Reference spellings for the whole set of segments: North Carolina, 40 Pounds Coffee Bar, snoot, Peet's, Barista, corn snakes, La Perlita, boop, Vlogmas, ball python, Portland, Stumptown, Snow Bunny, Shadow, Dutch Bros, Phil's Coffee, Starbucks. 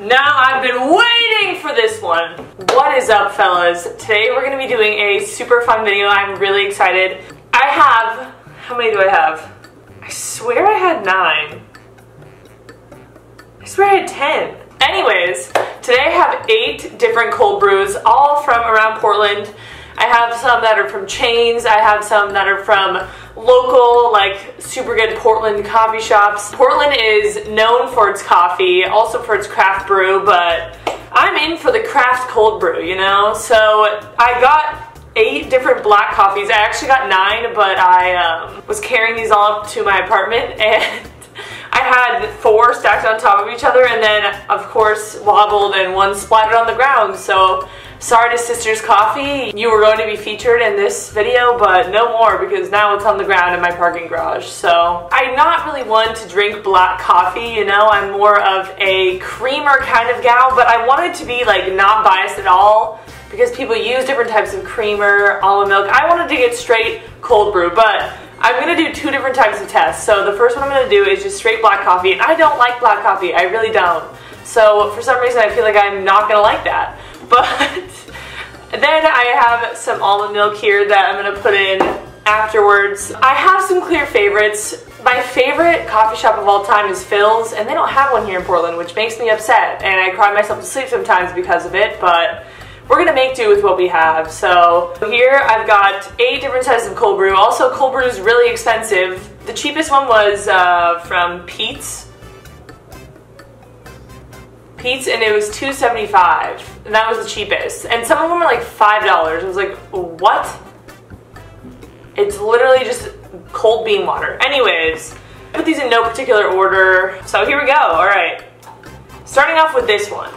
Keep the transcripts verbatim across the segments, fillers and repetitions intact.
Now I've been waiting for this one. What is up, fellas? Today we're gonna be doing a super fun video. I'm really excited. I have, how many do I have? I swear I had nine. I swear I had ten. Anyways, today I have eight different cold brews, all from around Portland. I have some that are from chains, I have some that are from local, like, super good Portland coffee shops. Portland is known for its coffee, also for its craft brew, but I'm in for the craft cold brew, you know? So I got eight different black coffees. I actually got nine, but I um, was carrying these all up to my apartment, and I had four stacked on top of each other, and then, of course, wobbled and one splattered on the ground, so sorry to Sisters Coffee, you were going to be featured in this video, but no more because now it's on the ground in my parking garage. So I'm not really one to drink black coffee, you know, I'm more of a creamer kind of gal, but I wanted to be like not biased at all because people use different types of creamer, almond milk. I wanted to get straight cold brew, but I'm gonna do two different types of tests. So the first one I'm gonna do is just straight black coffee, and I don't like black coffee, I really don't. So for some reason I feel like I'm not gonna like that. But then I have some almond milk here that I'm gonna put in afterwards. I have some clear favorites. My favorite coffee shop of all time is Phil's, and they don't have one here in Portland, which makes me upset, and I cry myself to sleep sometimes because of it, but we're gonna make do with what we have. So here I've got eight different sizes of cold brew. Also, cold brew is really expensive. The cheapest one was uh, from Peet's. Peet's, and it was two seventy-five, and that was the cheapest. And some of them were like five dollars. I was like, what? It's literally just cold bean water. Anyways, I put these in no particular order. So here we go, all right. Starting off with this one.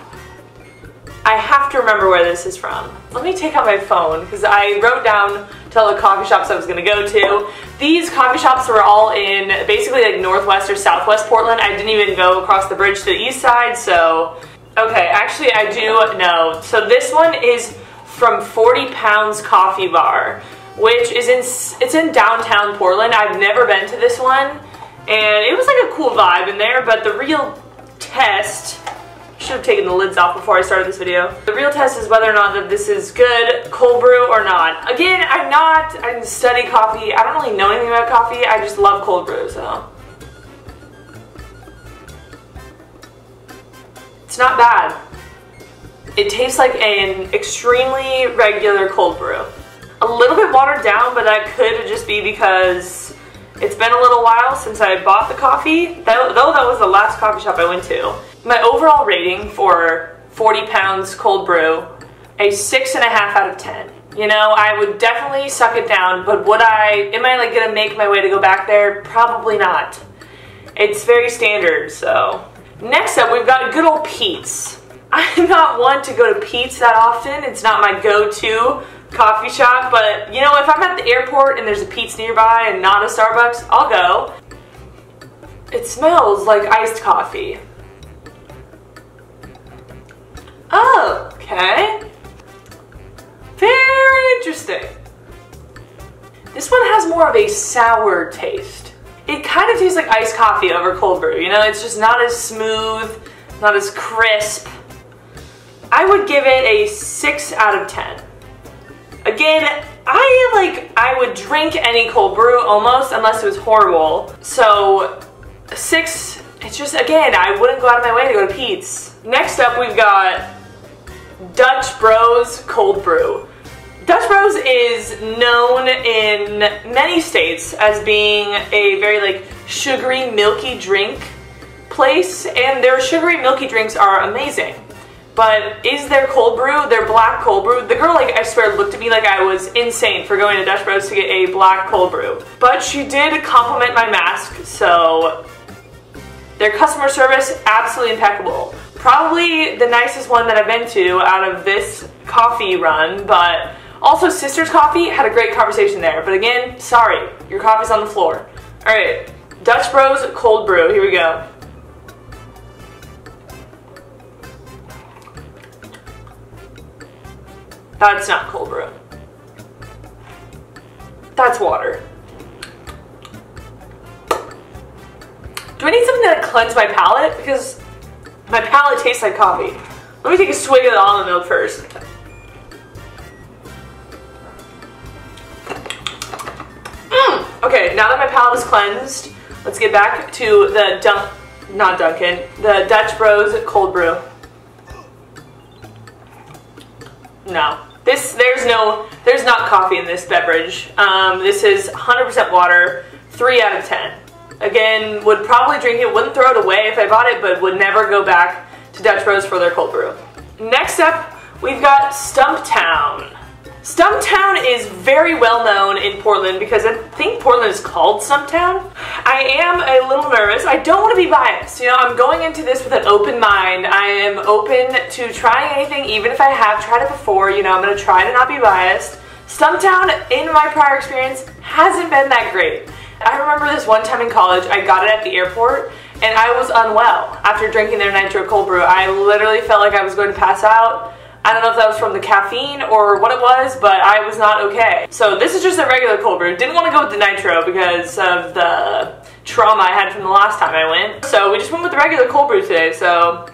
I have to remember where this is from. Let me take out my phone, because I wrote down to all the coffee shops I was gonna go to. These coffee shops were all in basically like northwest or southwest Portland. I didn't even go across the bridge to the east side, so. Okay, actually I do know. So this one is from forty pounds Coffee Bar, which is in, it's in downtown Portland. I've never been to this one, and it was like a cool vibe in there, but the real test, should have taken the lids off before I started this video. The real test is whether or not that this is good cold brew or not. Again, I'm not, I didn't study coffee. I don't really know anything about coffee. I just love cold brew, so. It's not bad. It tastes like an extremely regular cold brew. A little bit watered down, but that could just be because it's been a little while since I bought the coffee, though that was the last coffee shop I went to. My overall rating for forty pounds cold brew, a six and a half out of ten. You know, I would definitely suck it down, but would I, am I like gonna make my way to go back there? Probably not. It's very standard, so. Next up, we've got good old Peet's. I'm not one to go to Peet's that often. It's not my go-to coffee shop, but you know, if I'm at the airport and there's a Peet's nearby and not a Starbucks, I'll go. It smells like iced coffee. Oh, okay. Very interesting. This one has more of a sour taste. It kind of tastes like iced coffee over cold brew, you know? It's just not as smooth, not as crisp. I would give it a six out of ten. Again, I like, I would drink any cold brew almost, unless it was horrible. So, six, it's just, again, I wouldn't go out of my way to go to Peet's. Next up, we've got Dutch Bros cold brew. Dutch Bros is known in many states as being a very like sugary, milky drink place, and their sugary, milky drinks are amazing. But is their cold brew, their black cold brew, the girl, like, I swear looked at me like I was insane for going to Dutch Bros to get a black cold brew. But she did compliment my mask, so their customer service, absolutely impeccable. Probably the nicest one that I've been to out of this coffee run, but also Sisters Coffee, had a great conversation there. But again, sorry, your coffee's on the floor. All right, Dutch Bros cold brew, here we go. That's not cold brew. That's water. Do I need something to cleanse my palate? Because My palate tastes like coffee. Let me take a swig of the almond milk first. Mm. Okay, now that my palate is cleansed, let's get back to the Dun- not Dunkin', the Dutch Bros cold brew. No, this there's no there's not coffee in this beverage. Um, this is one hundred percent water, three out of ten. Again, would probably drink it, wouldn't throw it away if I bought it, but would never go back to Dutch Bros for their cold brew. Next up, we've got Stumptown. Stumptown is very well known in Portland because I think Portland is called Stumptown. I am a little nervous. I don't want to be biased. You know, I'm going into this with an open mind. I am open to trying anything, even if I have tried it before. You know, I'm going to try to not be biased. Stumptown, in my prior experience, hasn't been that great. I remember this one time in college, I got it at the airport and I was unwell after drinking their nitro cold brew. I literally felt like I was going to pass out. I don't know if that was from the caffeine or what it was, but I was not okay. So this is just a regular cold brew. Didn't want to go with the nitro because of the trauma I had from the last time I went. So we just went with the regular cold brew today, so.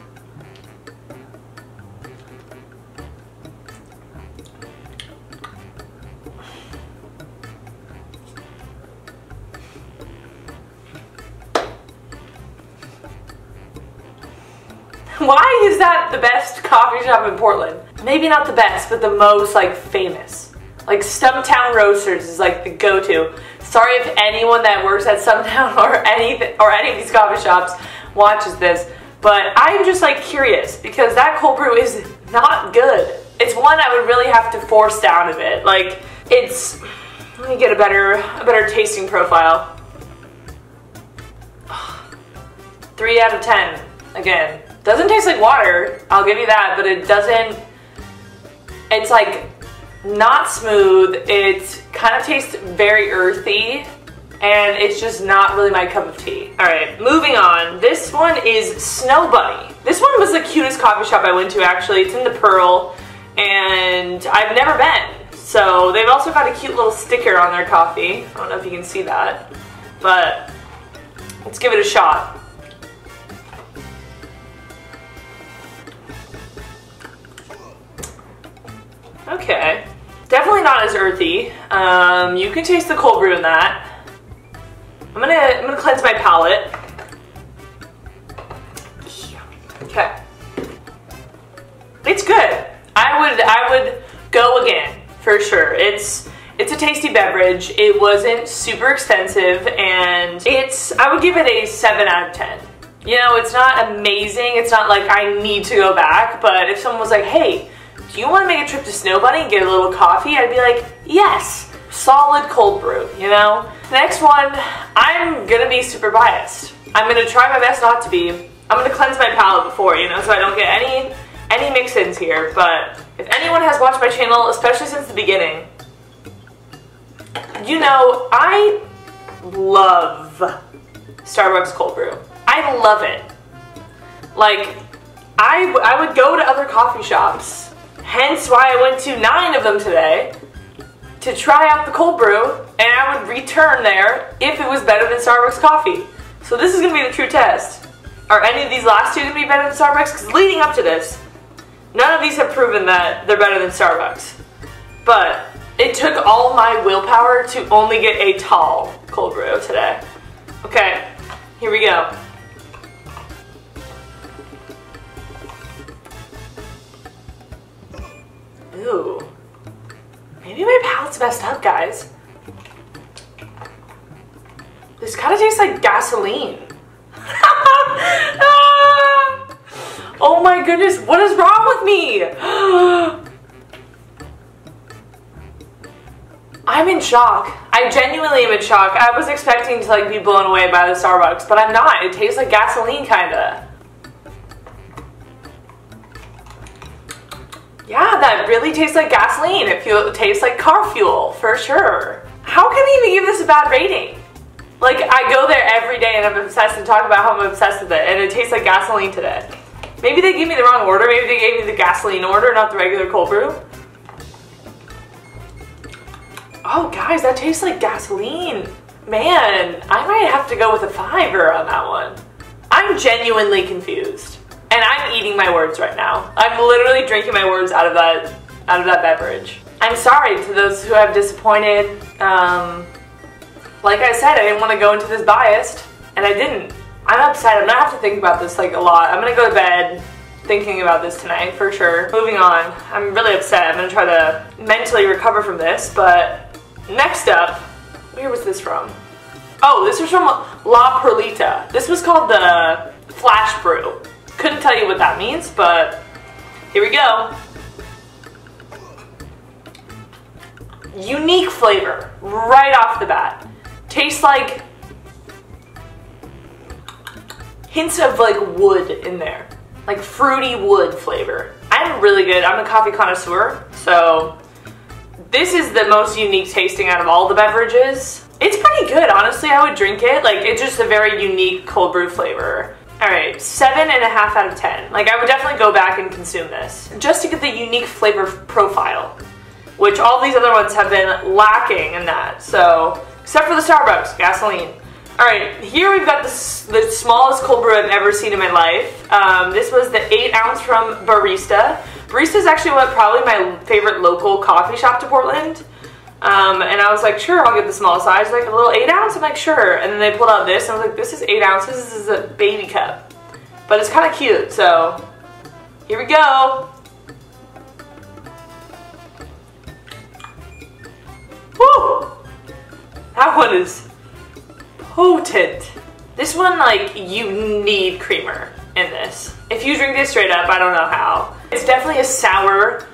Why is that the best coffee shop in Portland? Maybe not the best, but the most like famous. Like Stumptown Roasters is like the go-to. Sorry if anyone that works at Stumptown or any or any of these coffee shops watches this, but I'm just like curious because that cold brew is not good. It's one I would really have to force down a bit. Like it's, let me get a better a better tasting profile. Three out of ten again. Doesn't taste like water, I'll give you that, but it doesn't, it's like not smooth, it kind of tastes very earthy, and it's just not really my cup of tea. Alright, moving on. This one is Snow Bunny. This one was the cutest coffee shop I went to actually. It's in the Pearl, and I've never been. So they've also got a cute little sticker on their coffee. I don't know if you can see that, but let's give it a shot. Okay, definitely not as earthy. Um, you can taste the cold brew in that. I'm gonna I'm gonna cleanse my palate. Okay, it's good. I would I would go again for sure. It's it's a tasty beverage. It wasn't super expensive, and it's I would give it a seven out of ten. You know, it's not amazing. It's not like I need to go back. But if someone was like, hey, do you want to make a trip to Snow Bunny and get a little coffee? I'd be like, yes, solid cold brew, you know? Next one, I'm gonna be super biased. I'm gonna try my best not to be. I'm gonna cleanse my palate before, you know, so I don't get any, any mix-ins here, but if anyone has watched my channel, especially since the beginning, you know, I love Starbucks cold brew. I love it. Like, I, I would go to other coffee shops. Hence why I went to nine of them today to try out the cold brew, and I would return there if it was better than Starbucks coffee. So this is going to be the true test. Are any of these last two going to be better than Starbucks? Because leading up to this, none of these have proven that they're better than Starbucks. But it took all my willpower to only get a tall cold brew today. Okay, here we go. Ooh, maybe my palate's messed up, guys. This kind of tastes like gasoline. Oh my goodness, what is wrong with me? I'm in shock. I genuinely am in shock. I was expecting to like be blown away by the Starbucks, but I'm not. It tastes like gasoline, kinda. Yeah, that really tastes like gasoline. It, feel, it tastes like car fuel, for sure. How can I even give this a bad rating? Like, I go there every day and I'm obsessed and talk about how I'm obsessed with it, and it tastes like gasoline today. Maybe they gave me the wrong order. Maybe they gave me the gasoline order, not the regular cold brew. Oh, guys, that tastes like gasoline. Man, I might have to go with a fiver on that one. I'm genuinely confused. And And I'm eating my words right now. I'm literally drinking my words out of that out of that beverage. I'm sorry to those who have disappointed. Um, like I said, I didn't want to go into this biased, and I didn't. I'm upset. I'm gonna have to think about this like a lot. I'm gonna go to bed thinking about this tonight for sure. Moving on. I'm really upset. I'm gonna try to mentally recover from this. But next up, where was this from? Oh, this was from La Perlita. This was called the Flash Brew. Couldn't tell you what that means, but here we go. Unique flavor right off the bat. Tastes like hints of like wood in there, like fruity wood flavor. I'm really good. I'm a coffee connoisseur, so this is the most unique tasting out of all the beverages. It's pretty good, honestly. I would drink it. Like, it's just a very unique cold brew flavor. All right, seven and a half out of ten. Like, I would definitely go back and consume this just to get the unique flavor profile, which all these other ones have been lacking in that. So, except for the Starbucks, gasoline. All right, here we've got the, the smallest cold brew I've ever seen in my life. Um, this was the eight ounce from Barista. Barista is actually what probably my favorite local coffee shop to Portland. Um, and I was like, sure, I'll get the small size, like a little eight ounce. I'm like, sure. And then they pulled out this, and I was like, this is eight ounces. This is a baby cup, but it's kind of cute. So here we go. Woo! That one is potent. This one, like, you need creamer in this. If you drink this straight up, I don't know how. It's definitely a sour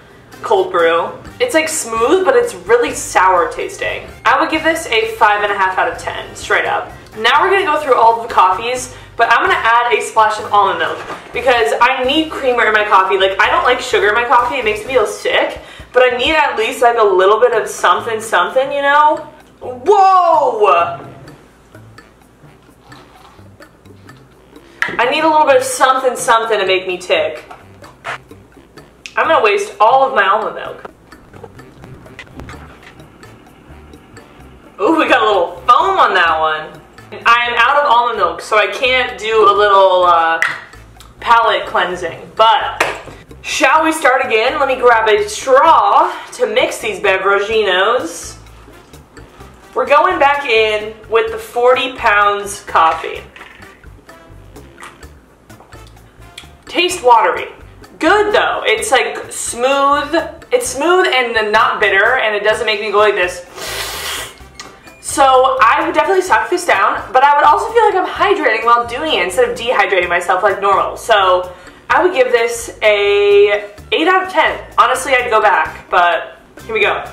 cold brew. It's like smooth, but it's really sour tasting. I would give this a five and a half out of ten, straight up. Now we're gonna go through all of the coffees, but I'm gonna add a splash of almond milk because I need creamer in my coffee. Like, I don't like sugar in my coffee, it makes me feel sick, but I need at least like a little bit of something something, you know? Whoa! I need a little bit of something something to make me tick. I'm gonna waste all of my almond milk. Ooh, we got a little foam on that one. I am out of almond milk, so I can't do a little uh, palate cleansing, but shall we start again? Let me grab a straw to mix these beveraginos. We're going back in with the forty pounds coffee. Tastes watery. Good though. It's like smooth. It's smooth and not bitter, and it doesn't make me go like this. So I would definitely suck this down, but I would also feel like I'm hydrating while doing it instead of dehydrating myself like normal. So I would give this a eight out of ten. Honestly, I'd go back, but here we go.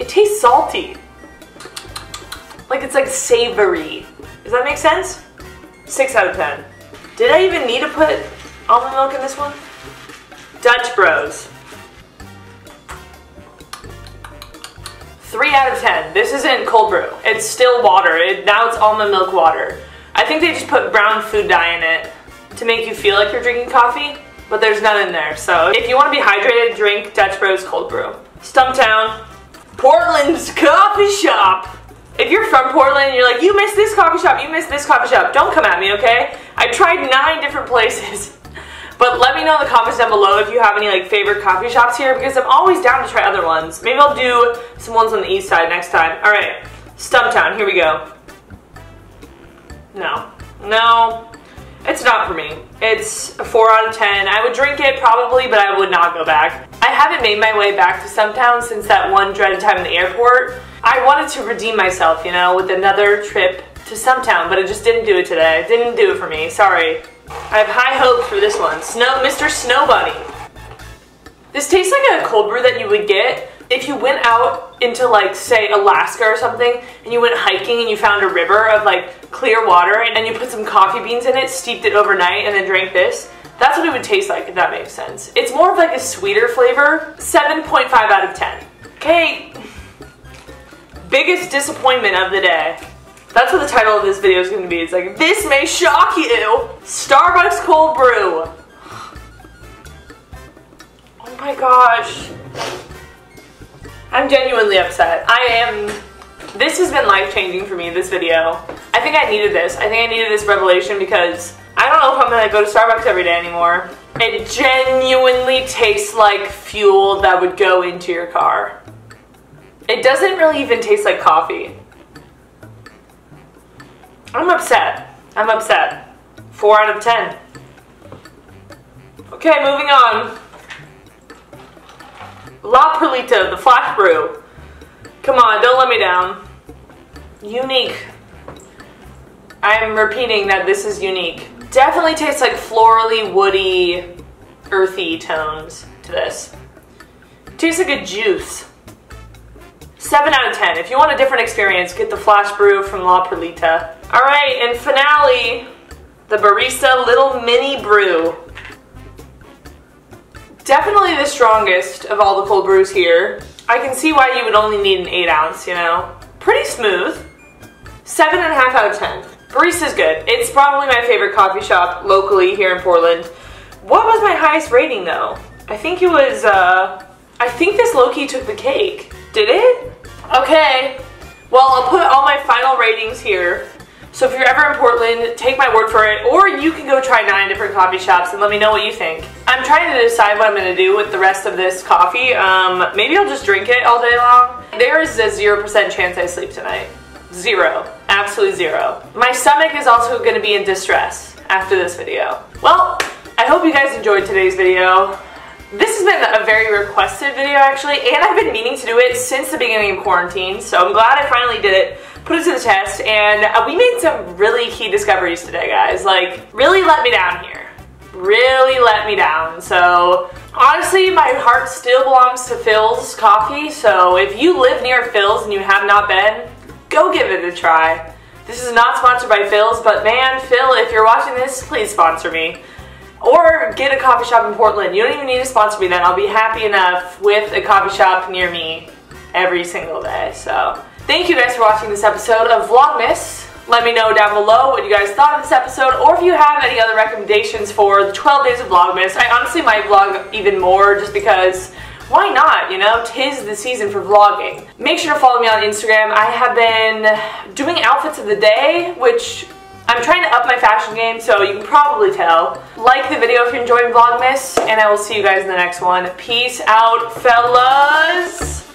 It tastes salty. Like, it's like savory. Does that make sense? Six out of ten. Did I even need to put almond milk in this one? Dutch Bros. Three out of ten. This isn't cold brew. It's still water. It, now it's almond milk water. I think they just put brown food dye in it to make you feel like you're drinking coffee, but there's none in there. So if you want to be hydrated, drink Dutch Bros cold brew. Stumptown, Portland's coffee shop. If you're from Portland and you're like, you missed this coffee shop, you missed this coffee shop, don't come at me, okay? I tried nine different places. But let me know in the comments down below if you have any like favorite coffee shops here, because I'm always down to try other ones. Maybe I'll do some ones on the east side next time. Alright, Stumptown, here we go. No. No. It's not for me. It's a four out of ten. I would drink it probably, but I would not go back. I haven't made my way back to Stumptown since that one dreaded time in the airport. I wanted to redeem myself, you know, with another trip to Stumptown, but I just didn't do it today. It didn't do it for me, sorry. I have high hopes for this one. Snow, Mister Snow Bunny. This tastes like a cold brew that you would get if you went out into, like, say, Alaska or something, and you went hiking and you found a river of, like, clear water, and you put some coffee beans in it, steeped it overnight, and then drank this. That's what it would taste like, if that makes sense. It's more of, like, a sweeter flavor. seven point five out of ten. Okay. Biggest disappointment of the day. That's what the title of this video is going to be. It's like, this may shock you. Starbucks cold brew. Oh my gosh. I'm genuinely upset. I am This has been life-changing for me, this video. I think I needed this. I think I needed this revelation because I don't know if I'm gonna go to Starbucks every day anymore. It genuinely tastes like fuel that would go into your car. It doesn't really even taste like coffee. I'm upset. I'm upset. Four out of ten. Okay, moving on. La Perlita, the flash brew. Come on, don't let me down. Unique. I am repeating that this is unique. Definitely tastes like florally, woody, earthy tones to this. Tastes like a juice. seven out of ten. If you want a different experience, get the flash brew from La Perlita. All right, and finale, the Barista Little Mini Brew. Definitely the strongest of all the cold brews here. I can see why you would only need an eight ounce, you know? Pretty smooth. Seven and a half out of ten. Barista's good. It's probably my favorite coffee shop locally here in Portland. What was my highest rating though? I think it was, uh, I think this low-key took the cake. Did it? Okay. Well, I'll put all my final ratings here. So if you're ever in Portland, take my word for it, or you can go try nine different coffee shops and let me know what you think. I'm trying to decide what I'm gonna do with the rest of this coffee. Um, maybe I'll just drink it all day long. There is a zero percent chance I sleep tonight. Zero. Absolutely zero. My stomach is also gonna be in distress after this video. Well, I hope you guys enjoyed today's video. This has been a very requested video actually, and I've been meaning to do it since the beginning of quarantine, so I'm glad I finally did it, put it to the test, and we made some really key discoveries today, guys. Like, really let me down here. Really let me down. So, honestly, my heart still belongs to Phil's Coffee, so if you live near Phil's and you have not been, go give it a try. This is not sponsored by Phil's, but man, Phil, if you're watching this, please sponsor me. Or get a coffee shop in Portland. You don't even need to sponsor me then. I'll be happy enough with a coffee shop near me every single day. So thank you guys for watching this episode of Vlogmas. Let me know down below what you guys thought of this episode, or if you have any other recommendations for the twelve days of Vlogmas. I honestly might vlog even more just because why not, you know? Tis the season for vlogging. Make sure to follow me on Instagram. I have been doing outfits of the day, which I'm trying to up my fashion game, so you can probably tell. Like the video if you're enjoying Vlogmas, and I will see you guys in the next one. Peace out, fellas!